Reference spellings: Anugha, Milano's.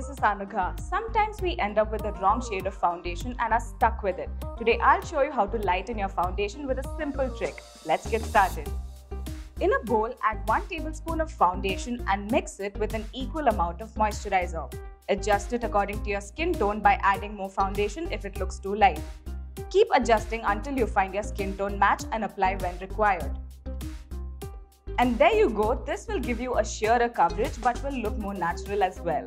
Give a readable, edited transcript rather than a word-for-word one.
this is Anugha. Sometimes we end up with the wrong shade of foundation and are stuck with it. Today I'll show you how to lighten your foundation with a simple trick. Let's get started. In a bowl, add 1 tablespoon of foundation and mix it with an equal amount of moisturizer. Adjust it according to your skin tone by adding more foundation if it looks too light. Keep adjusting until you find your skin tone match and apply when required. And there you go, this will give you a sheerer coverage but will look more natural as well.